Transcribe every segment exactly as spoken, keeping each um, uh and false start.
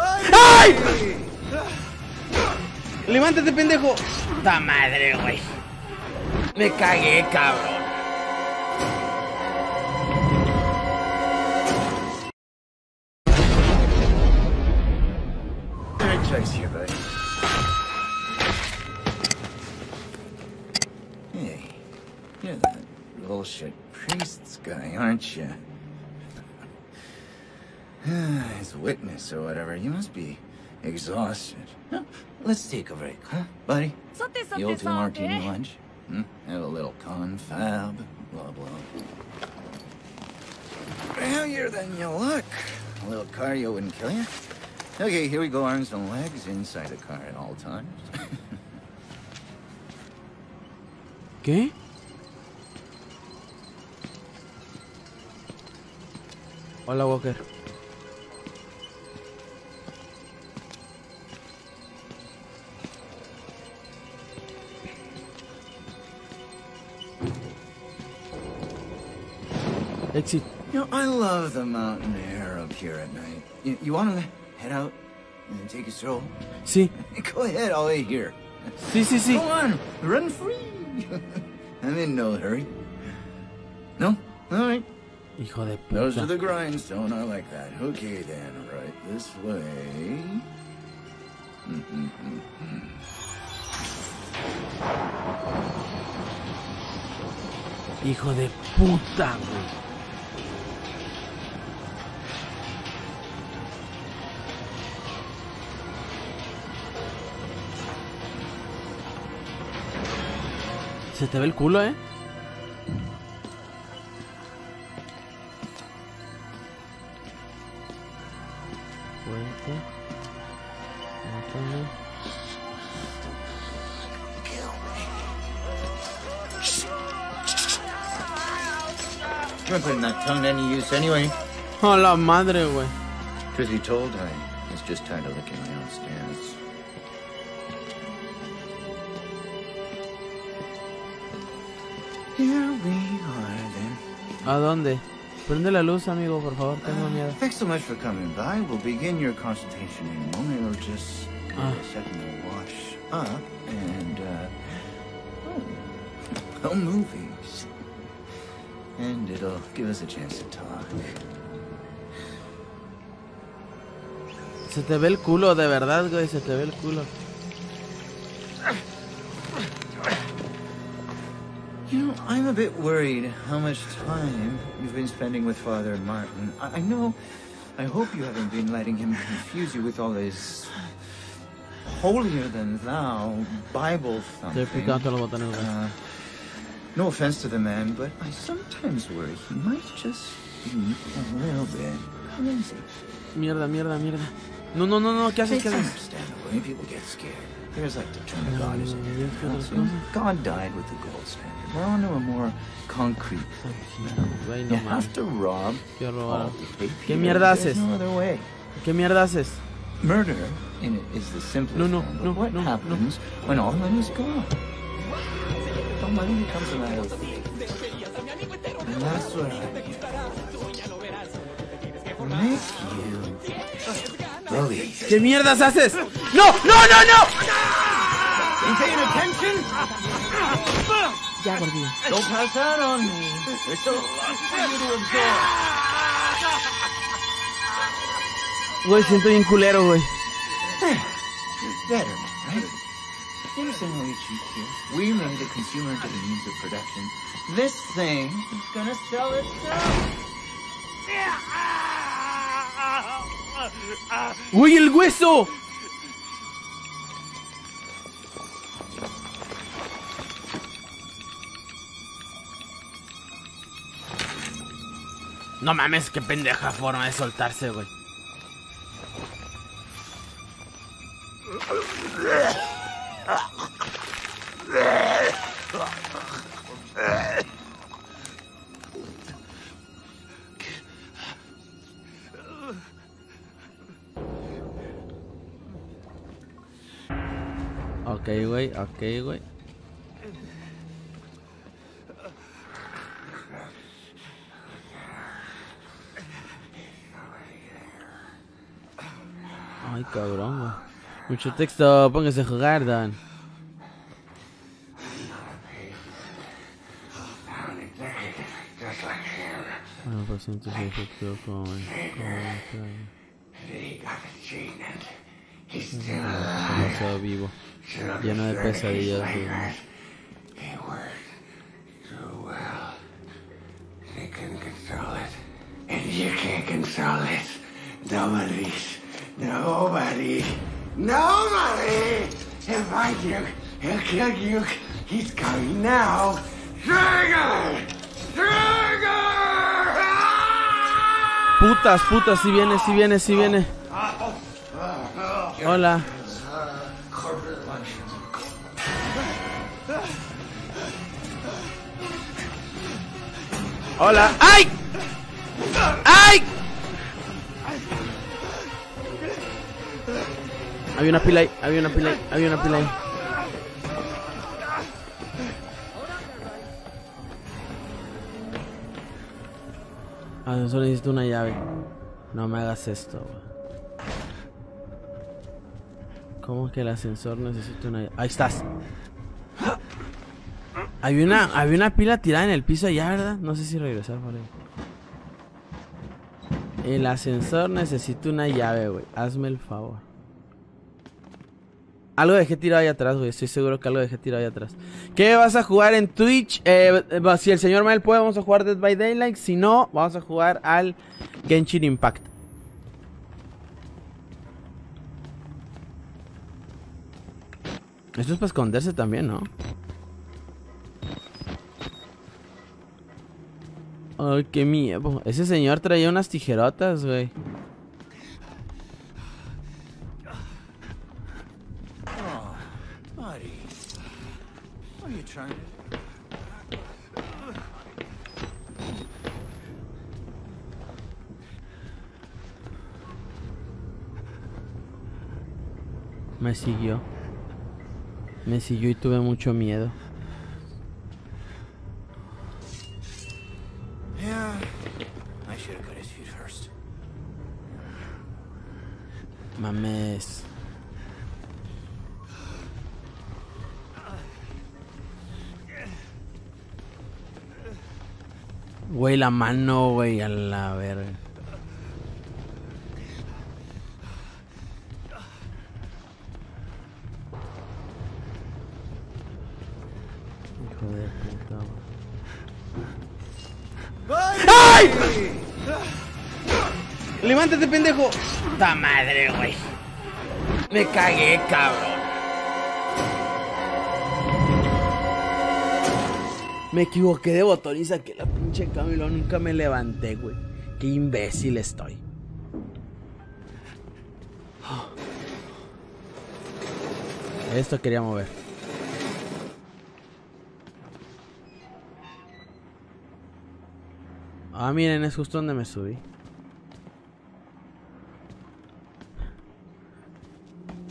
¡Ay! ¡Levántate, pendejo! ¡Ta madre, güey! Me cagué, cabrón. Hey, you're that bullshit priest's guy, aren't you? His witness or whatever, you must be exhausted. Huh? Let's take a break, huh, buddy? You all two martini lunch? Hmm? Have a little confab, blah, blah. Healthier than you look. A little cardio wouldn't kill you. Okay, here we go, arms and legs inside the car at all times. ¿Qué? Hola, Walker. Exit. You know, I love the mountain air up here at night. You, you want to head out and take a stroll? Sí. Go ahead, I'll wait here. Sí, sí, sí. Go on, run free. I'm in no hurry. No? All right. Hijo de puta. Those are the grindstone. I like that. Okay, then. Right this way. Mm -mm -mm -mm. Hijo de puta, güey. Se te ve el culo, eh. You're putting that tongue to any use anyway. Oh, la madre, güey. Truth be told, I was just tired of looking my own stance. Here we are then. ¿A dónde? Prende la luz, amigo, por favor. Tengo miedo. Uh, thanks so much for coming by. We'll begin your consultation in a moment. It'll just take ah. a second to wash up and uh, oh, no movies. And it'll give us a chance to talk. Se te ve el culo, de verdad, güey. Se te ve el culo. You know, I'm a bit worried how much time you've been spending with Father Martin. I, I know, I hope you haven't been letting him confuse you with all this holier-than-thou Bible something. Uh, no offense to the man, but I sometimes worry he might just be a little bit crazy. Mierda, mierda, mierda. No, no, no, no, ¿qué haces? ¿Qué haces? People get scared. There's like the term of God is God died with the gold standard. We're on to a more concrete thing. You have to rob all the ¿Qué mierda haces? No other way. ¿Qué mierda haces? Murder in it is the simplest no, no, form, but no, what no, happens no. when all money is gone? All money becomes a matter of and that's what I make you. ¿Qué mierdas haces? ¡No! ¡No, no, no! Ya, gordillo. Güey, siento bien culero, güey. ¡Uy, el hueso! No mames, qué pendeja forma de soltarse, güey. Ok, güey, ok, güey. Ay, cabrón, güey. Mucho texto, póngase a jugar, Dan. Bueno, pues entonces se efectuó con... con... demasiado vivo, lleno de pesadillas. Nobody! He'll find you. He'll kill you. He's coming now. Trigger! Trigger! Putas, putas, si viene, si viene, si viene. Hola. Hola. ¡Ay! ¡Ay! Había una pila ahí, había una pila ahí, había una pila ahí. Ah, yo solo necesito una llave. No me hagas esto, wey. ¿Cómo que el ascensor necesita una llave? Ahí estás. Había una, había una pila tirada en el piso allá, ¿verdad? No sé si regresar por ahí. El ascensor necesita una llave, güey. Hazme el favor. Algo dejé tirado ahí atrás, güey. Estoy seguro que algo dejé tirado ahí atrás. ¿Qué vas a jugar en Twitch? Eh, si el señor Mel puede, vamos a jugar Dead by Daylight. Si no, vamos a jugar al Genshin Impact. Esto es para esconderse también, ¿no? Ay, qué miedo. Ese señor traía unas tijerotas, güey. Me siguió. Me siguió y tuve mucho miedo. Mames. Güey, la mano, güey, a la verga. Hijo de puta, güey. ¡Ay! ¡Levántate, pendejo! ¡Ta madre, güey! Me cagué, cabrón. Me equivoqué de botón y saqué la pinche Camilo. Nunca me levanté, güey. Qué imbécil estoy. Oh. Esto quería mover. Ah, miren, es justo donde me subí.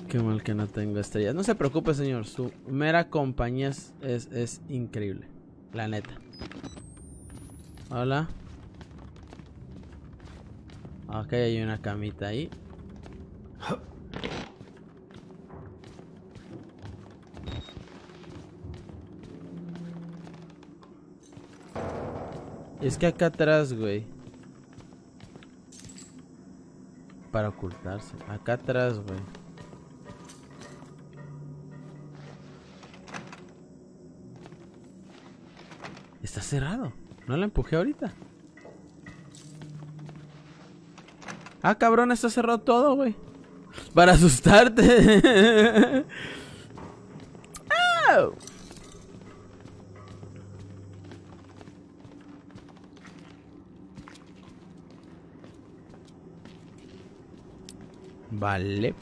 Qué mal que no tengo estrellas. No se preocupe, señor. Su mera compañía es, es, es increíble. La neta. Hola. Ok, hay una camita ahí. Es que acá atrás, güey. Para ocultarse. Acá atrás, güey. Está cerrado. No la empujé ahorita. Ah, cabrón, está cerrado todo, güey. Para asustarte. ¡Oh! Vale.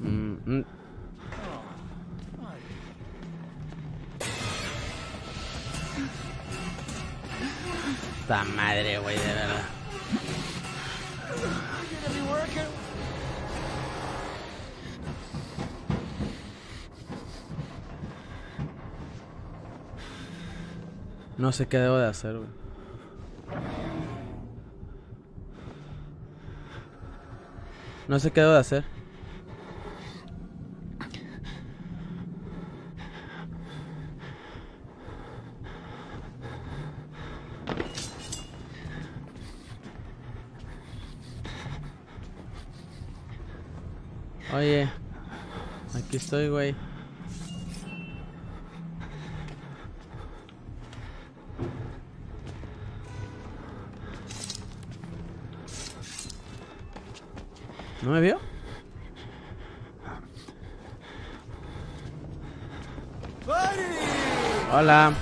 Mm -mm. Esta madre, güey, de verdad. No sé qué debo de hacer, güey. No sé qué debo de hacer. Oye, aquí estoy, güey. ¿No me vio? Hola.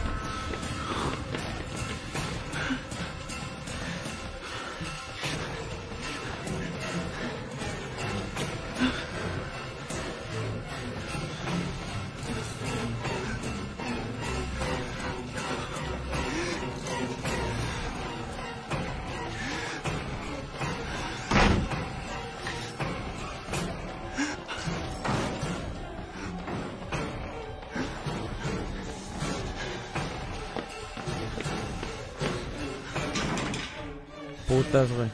Putas, güey.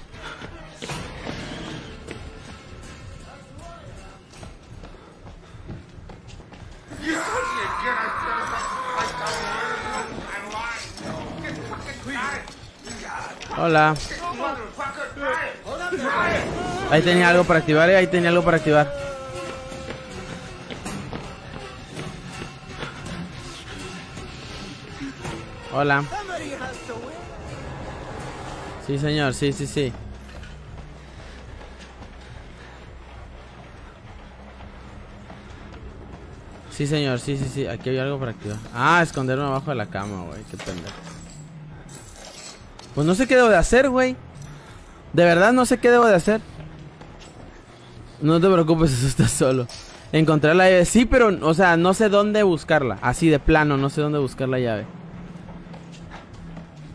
Hola. Ahí tenía algo para activar, ¿eh? Ahí tenía algo para activar. Hola. Sí, señor, sí, sí, sí. Sí, señor, sí, sí, sí. Aquí había algo para activar. Ah, esconderme abajo de la cama, güey. Qué pendejo. Pues no sé qué debo de hacer, güey. De verdad no sé qué debo de hacer. No te preocupes, eso está solo. Encontrar la llave. Sí, pero, o sea, no sé dónde buscarla. Así de plano, no sé dónde buscar la llave.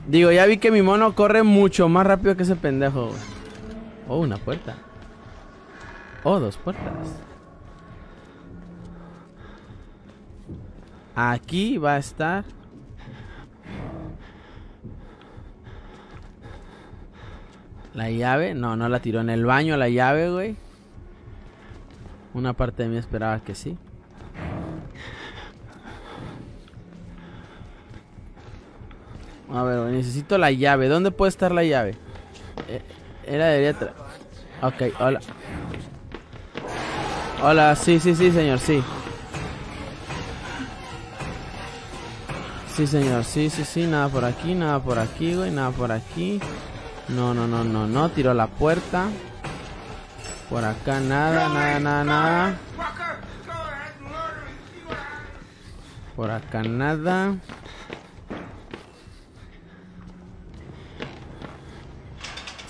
Digo, ya vi que mi mono corre mucho más rápido que ese pendejo, güey. Oh, una puerta. Oh, dos puertas. Aquí va a estar. La llave. No, no la tiró en el baño la llave, güey. Una parte de mí esperaba que sí. A ver, necesito la llave. ¿Dónde puede estar la llave? Eh, era debería tra... Ok, hola. Hola, sí, sí, sí, señor, sí. Sí, señor, sí, sí, sí. Nada por aquí, nada por aquí, güey. Nada por aquí. No, no, no, no, no. Tiró la puerta. Por acá nada, nada, nada, nada. Por acá nada.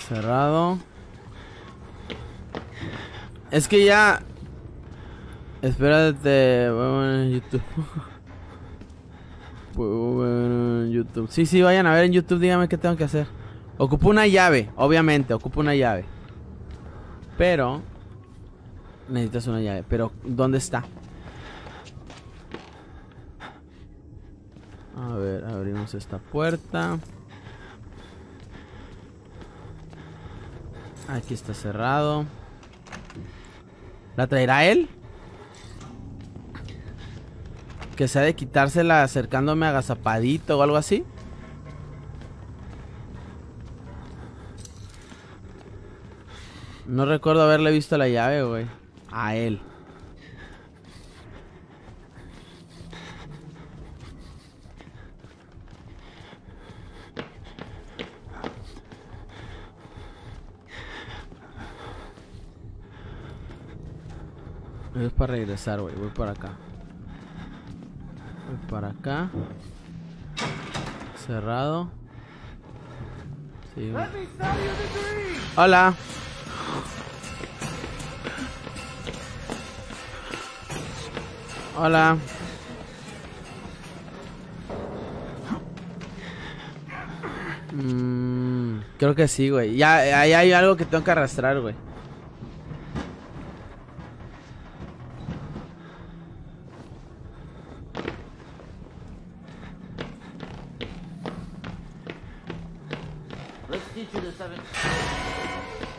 Cerrado. Es que ya. Espérate. Vayan en YouTube. en YouTube. Sí, sí, vayan a ver en YouTube. Díganme qué tengo que hacer. Ocupo una llave, obviamente. Ocupo una llave. Pero. Necesitas una llave. Pero, ¿dónde está? A ver, abrimos esta puerta. Aquí está cerrado. ¿La traerá él? Que sea de quitársela acercándome agazapadito o algo así. No recuerdo haberle visto la llave, güey. A él. Es para regresar, güey. Voy para acá. Voy para acá. Cerrado. Sí, güey. Hola. Hola. Mm, creo que sí, güey. Ya, ahí hay algo que tengo que arrastrar, güey.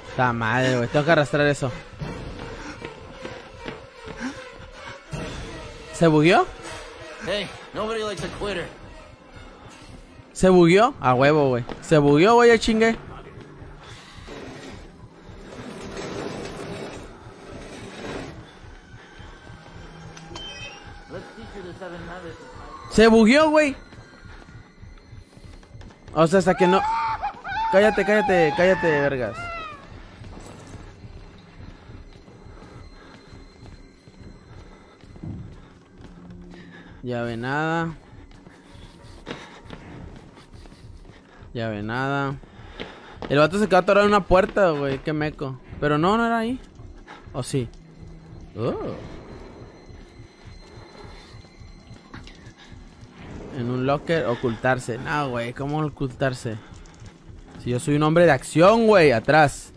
Está mal, güey. Tengo que arrastrar eso. ¿Se bugueó? ¿Se bugueó? A huevo, güey. ¿Se bugueó, güey? Ya chingue. Se bugueó, güey. O sea, hasta que no... Cállate, cállate, cállate, vergas. Ya ve nada. Ya ve nada. El vato se quedó atorado en una puerta, güey. Qué meco. Pero no, no era ahí. ¿O sí? Oh. En un locker, ocultarse. No, güey, ¿cómo ocultarse? Si yo soy un hombre de acción, güey. Atrás.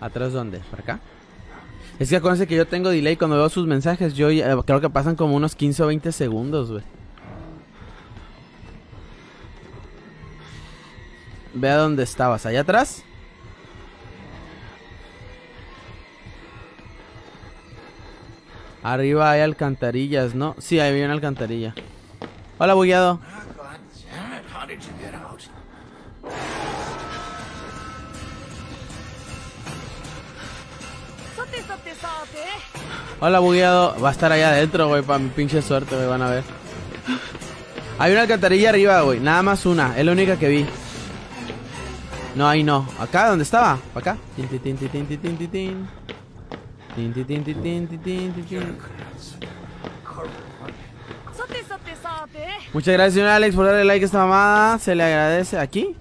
¿Atrás dónde? ¿Para acá? Es que acuérdense que yo tengo delay. Cuando veo sus mensajes, yo eh, creo que pasan como unos quince o veinte segundos, güey. Vea dónde estabas. ¿Allá atrás? Arriba hay alcantarillas, ¿no? Sí, ahí viene una alcantarilla. Hola, bugueado. Hola, bugueado. Va a estar allá adentro, güey. Para mi pinche suerte, güey. Van a ver. Hay una alcantarilla arriba, güey. Nada más una. Es la única que vi. No, ahí no. Acá, ¿dónde estaba? Para acá. Tin, tin, tin, tin, tin, tin, tin. Tin, tin, tin, tin, tin, tin, tin. Muchas gracias, señor Alex, por darle like a esta mamada. Se le agradece. ¿Aquí?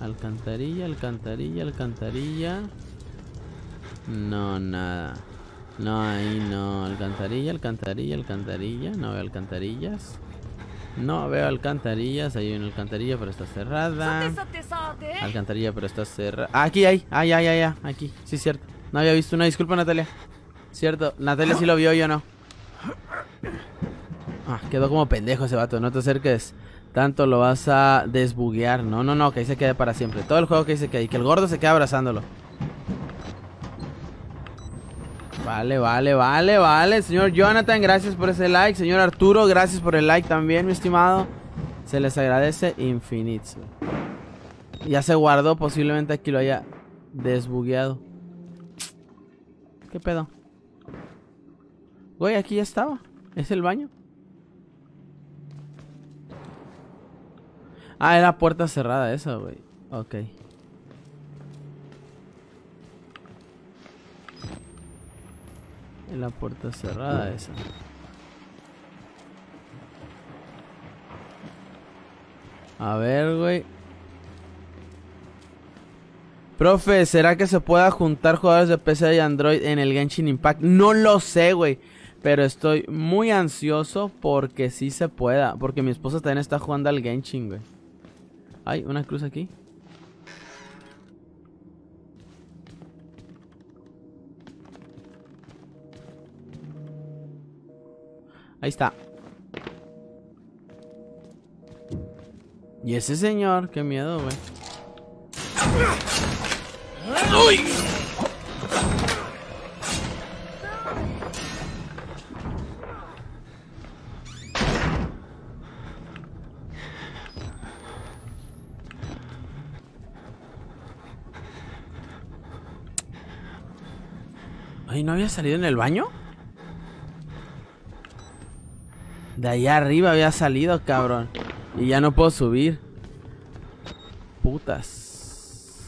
Alcantarilla, alcantarilla, alcantarilla. No, nada. No, ahí no. Alcantarilla, alcantarilla, alcantarilla. No veo alcantarillas. No veo alcantarillas. Hay una alcantarilla, pero está cerrada. Alcantarilla, pero está cerrada. Aquí, ahí. Ahí, ahí, ahí. Aquí. Sí, cierto. No había visto una, disculpa, Natalia. Cierto, Natalia sí lo vio, yo no. Ah, quedó como pendejo ese vato, no te acerques. Tanto lo vas a desbuguear. No, no, no, que ahí se quede para siempre. Todo el juego que ahí se quede, y que el gordo se quede abrazándolo. Vale, vale, vale, vale. Señor Jonathan, gracias por ese like. Señor Arturo, gracias por el like también, mi estimado. Se les agradece infinito. Ya se guardó, posiblemente aquí lo haya desbugueado. ¿Qué pedo? Güey, aquí ya estaba. ¿Es el baño? Ah, era puerta cerrada esa, güey. Ok. Era puerta cerrada esa. A ver, güey. Profe, ¿será que se pueda juntar jugadores de P C y Android en el Genshin Impact? No lo sé, güey. Pero estoy muy ansioso porque sí se pueda. Porque mi esposa también está jugando al Genshin, güey. Hay una cruz aquí. Ahí está. Y ese señor, qué miedo, güey. ¡Uy! Ay, ¿no había salido en el baño? De allá arriba había salido, cabrón. Y ya no puedo subir. Putas.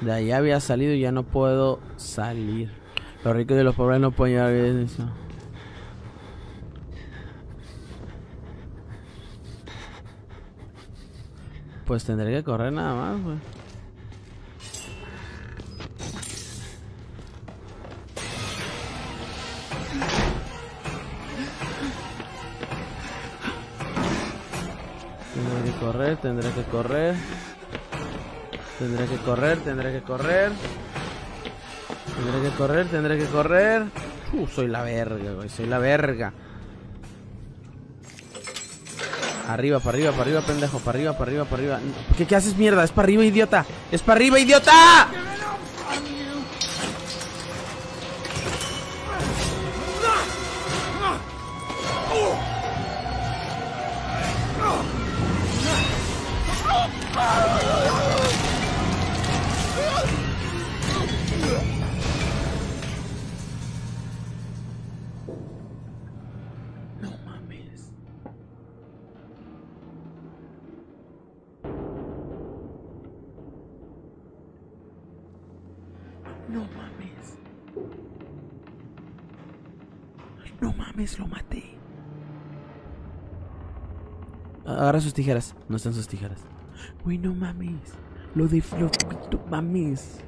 De allá había salido y ya no puedo salir. Los ricos y los pobres no pueden llevar bien eso. Pues tendré que correr nada más, güey. Tendré que correr, tendré que correr. Tendré que correr, tendré que correr. Tendré que correr, tendré que correr. Uh, soy la verga, güey, soy la verga. Arriba, para arriba, para arriba, pendejo. Para arriba, para arriba, para arriba. ¿Qué, qué haces, mierda? Es para arriba, idiota. Es para arriba, idiota. No mames. No mames, lo maté. Agarra sus tijeras. No están sus tijeras. Güey, no mames. Lo de Flopito, mames.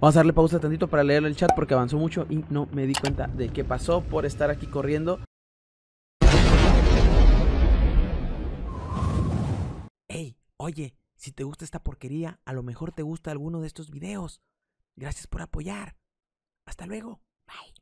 Vamos a darle pausa tantito para leer el chat porque avanzó mucho y no me di cuenta de qué pasó por estar aquí corriendo. Ey, oye, si te gusta esta porquería, a lo mejor te gusta alguno de estos videos. Gracias por apoyar. Hasta luego. Bye.